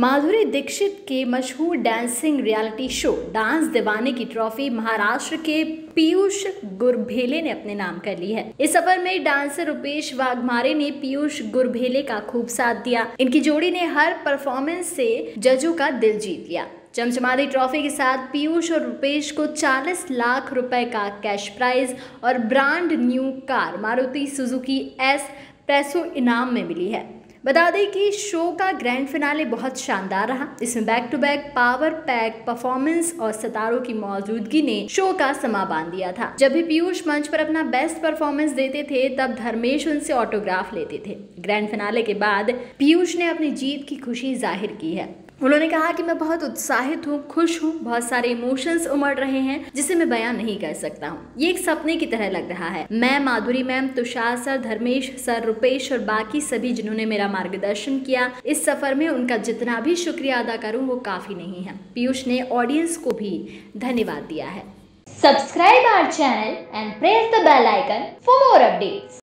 माधुरी दीक्षित के मशहूर dancing reality show dance दीवाने की ट्रॉफी महाराष्ट्र के पीयूष गुरभेले ने अपने नाम कर ली है। इस सफर में डांसर रुपेश वाघमारे ने पीयूष गुरभेले का खूब साथ दिया। इनकी जोड़ी ने हर परफॉर्मेंस से जजों का दिल जीत लिया। चमचमाती ट्रॉफी के साथ पीयूष और रुपेश को 40 लाख रुपए का कैश प्राइज और brand new car Maruti Suzuki S-Presso इनाम में मिली है। बता दें कि शो का ग्रैंड फिनाले बहुत शानदार रहा। इसमें back to back power pack performance और सितारों की मौजूदगी ने शो का समा बांध दिया था। जब भी पीयूष मंच पर अपना बेस्ट परफॉर्मेंस देते थे तब धर्मेश उनसे ऑटोग्राफ लेते थे। ग्रैंड फिनाले के बाद पीयूष ने अपनी जीत की खुशी जाहिर की है। उन्होंने कहा कि मैं बहुत उत्साहित हूँ, खुश हूँ, बहुत सारे इमोशंस उमड़ रहे हैं जिसे मैं बयां नहीं कर सकता हूँ। ये एक सपने की तरह लग रहा है। मैं, Madhuri ma'am, Tushar sir, Dharmesh sir, Rupesh और बाकी सभी जिन्होंने मेरा मार्गदर्शन किया इस सफर में, उनका जितना भी शुक्रिया अदा करूँ वो काफी नहीं है। पीयूष ने ऑडियंस को भी धन्यवाद दिया है। Subscribe our channel and press the bell icon for more updates.